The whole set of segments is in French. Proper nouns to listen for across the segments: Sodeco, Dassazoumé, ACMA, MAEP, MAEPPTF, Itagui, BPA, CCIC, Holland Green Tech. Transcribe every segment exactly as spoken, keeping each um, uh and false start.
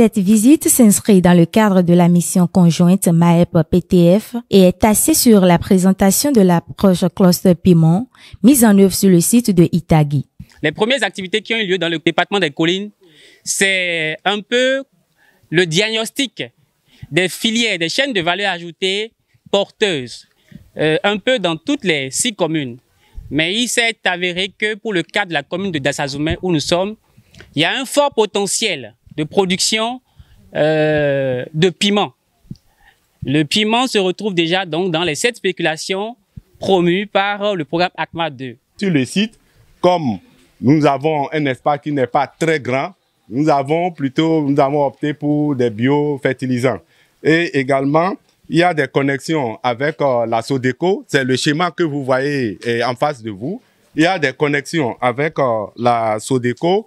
Cette visite s'inscrit dans le cadre de la mission conjointe M A E P P T F et est axée sur la présentation de l'approche cluster paiement mise en œuvre sur le site de Itagui. Les premières activités qui ont eu lieu dans le département des Collines, c'est un peu le diagnostic des filières, des chaînes de valeur ajoutée porteuses, euh, un peu dans toutes les six communes. Mais il s'est avéré que pour le cas de la commune de Dassazoumé où nous sommes, il y a un fort potentiel de production euh, de piment. Le piment se retrouve déjà donc dans les sept spéculations promues par le programme A C M A deux. Sur le site, comme nous avons un espace qui n'est pas très grand, nous avons plutôt nous avons opté pour des biofertilisants. Et également, il y a des connexions avec euh, la Sodeco, c'est le schéma que vous voyez en face de vous. Il y a des connexions avec euh, la Sodeco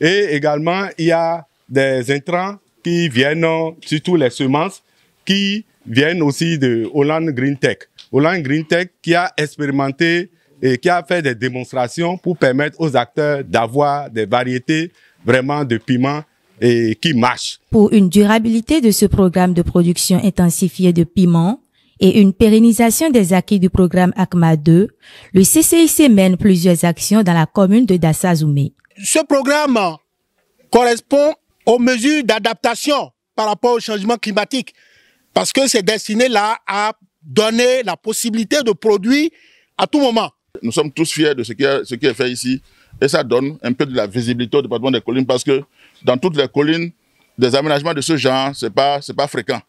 et également il y a des intrants qui viennent, surtout les semences, qui viennent aussi de Holland Green Tech. Holland Green Tech qui a expérimenté et qui a fait des démonstrations pour permettre aux acteurs d'avoir des variétés vraiment de piments et qui marche. Pour une durabilité de ce programme de production intensifiée de piments et une pérennisation des acquis du programme A C M A deux, le C C I C mène plusieurs actions dans la commune de Dassazoumé. Ce programme correspond aux mesures d'adaptation par rapport au changement climatique parce que c'est destiné là à donner la possibilité de produire à tout moment. Nous sommes tous fiers de ce qui est, ce qui est fait ici. Et ça donne un peu de la visibilité au département des Collines parce que dans toutes les collines, des aménagements de ce genre, ce n'est pas, c'est pas fréquent.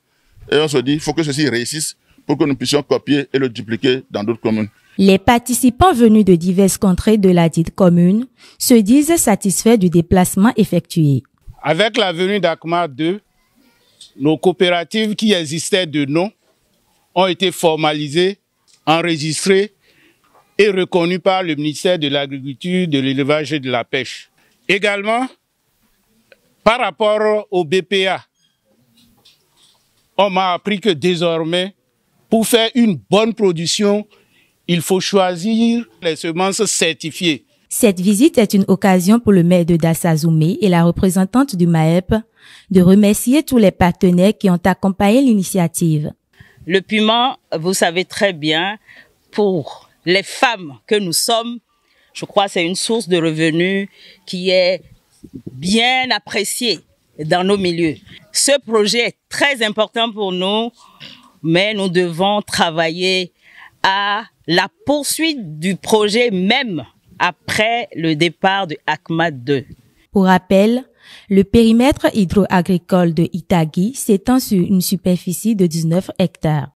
Et on se dit, il faut que ceci réussisse pour que nous puissions copier et le dupliquer dans d'autres communes. Les participants venus de diverses contrées de la dite commune se disent satisfaits du déplacement effectué. Avec la venue d'A C M A deux, nos coopératives qui existaient de nom ont été formalisées, enregistrées et reconnu par le ministère de l'Agriculture, de l'Élevage et de la Pêche. Également, par rapport au B P A, on m'a appris que désormais, pour faire une bonne production, il faut choisir les semences certifiées. Cette visite est une occasion pour le maire de Dassazoumé et la représentante du M A E P de remercier tous les partenaires qui ont accompagné l'initiative. Le piment, vous savez très bien, pour les femmes que nous sommes, je crois que c'est une source de revenus qui est bien appréciée dans nos milieux. Ce projet est très important pour nous, mais nous devons travailler à la poursuite du projet même après le départ de A C M A deux. Pour rappel, le périmètre hydro-agricole de Itagui s'étend sur une superficie de dix-neuf hectares.